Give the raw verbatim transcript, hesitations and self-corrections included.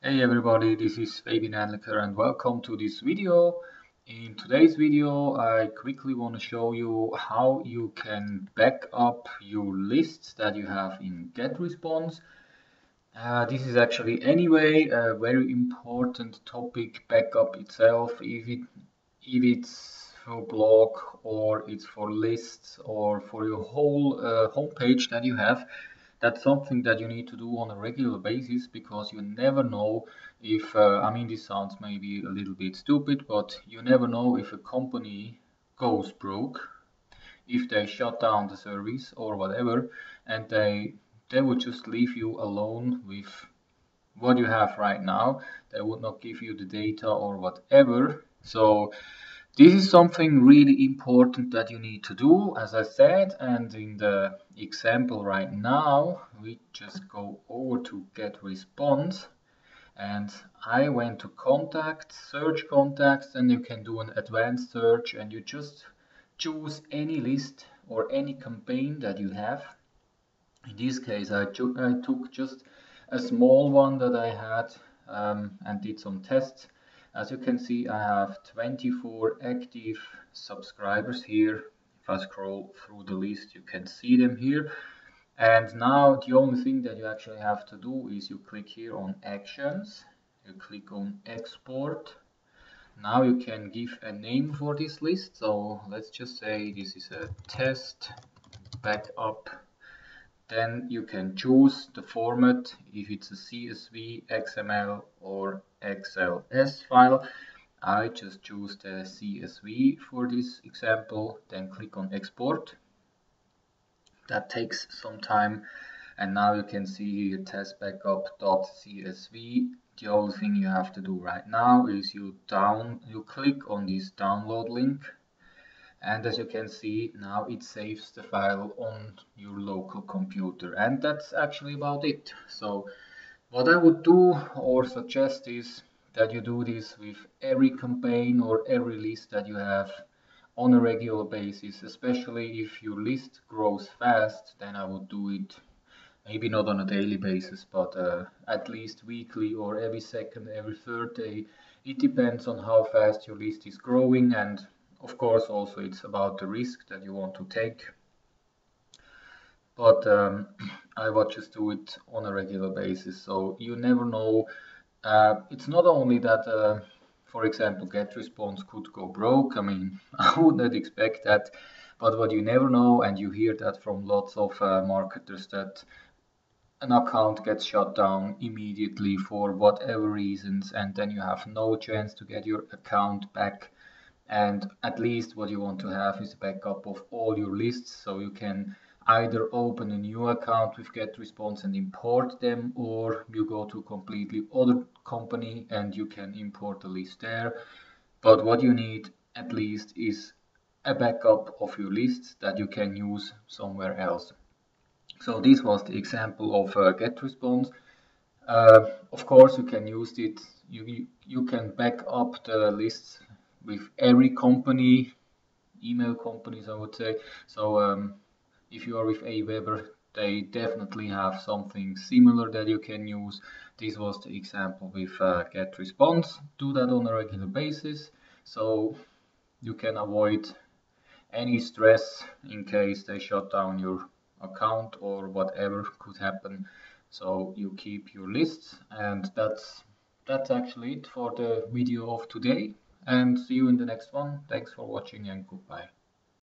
Hey everybody, this is Fabian Anliker and welcome to this video. In today's video, I quickly want to show you how you can back up your lists that you have in GetResponse. Uh, this is actually anyway a very important topic, backup itself, if, it, if it's for blog or it's for lists or for your whole uh, homepage that you have. That's something that you need to do on a regular basis because you never know if, uh, I mean, this sounds maybe a little bit stupid, but you never know if a company goes broke, if they shut down the service or whatever, and they, they would just leave you alone with what you have right now. They would not give you the data or whatever. So this is something really important that you need to do, as I said, and in the example right now, we just go over to GetResponse, and I went to contacts, search contacts, and you can do an advanced search, and you just choose any list or any campaign that you have. In this case, I, I took just a small one that I had um, and did some tests. As you can see, I have twenty-four active subscribers here. If I scroll through the list, you can see them here. And now the only thing that you actually have to do is you click here on Actions. You click on Export. Now you can give a name for this list. So let's just say this is a test backup. Then you can choose the format, if it's a C S V, X M L or X L S file. I just choose the C S V for this example, then click on Export. That takes some time, and now you can see here test backup dot C S V. The only thing you have to do right now is you down you click on this download link. And as you can see, now it saves the file on your local computer. And that's actually about it. So what I would do or suggest is that you do this with every campaign or every list that you have on a regular basis. Especially if your list grows fast, then I would do it maybe not on a daily basis, but uh, at least weekly or every second, every third day. It depends on how fast your list is growing, and of course, also it's about the risk that you want to take. But um, I would just do it on a regular basis. So you never know. Uh, it's not only that, uh, for example, GetResponse could go broke. I mean, I would not expect that. But what you never know, and you hear that from lots of uh, marketers, that an account gets shut down immediately for whatever reasons, and then you have no chance to get your account back. And at least what you want to have is a backup of all your lists, so you can either open a new account with GetResponse and import them, or you go to a completely other company and you can import the list there. But what you need at least is a backup of your lists that you can use somewhere else. So this was the example of uh, GetResponse. Uh, of course, you can use it. You, you, you can back up the lists with every company, email companies I would say. So um, if you are with AWeber, they definitely have something similar that you can use. This was the example with uh, GetResponse. Do that on a regular basis so you can avoid any stress in case they shut down your account or whatever could happen. So you keep your lists, and that's, that's actually it for the video of today. And see you in the next one. Thanks for watching and goodbye.